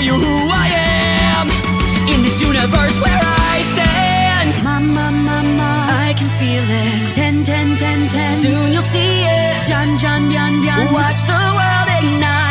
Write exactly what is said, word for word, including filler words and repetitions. show you who I am in this universe where I stand. Mama, mama, I can feel it. Ten, ten, ten, ten. Soon you'll see it. Jan, jan, jan, jan. Watch the world ignite.